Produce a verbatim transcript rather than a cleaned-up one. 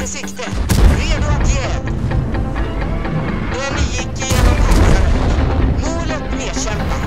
Håll i sikte. Redo att ge. Den gick igenom huvudet. Målet nedkämpat.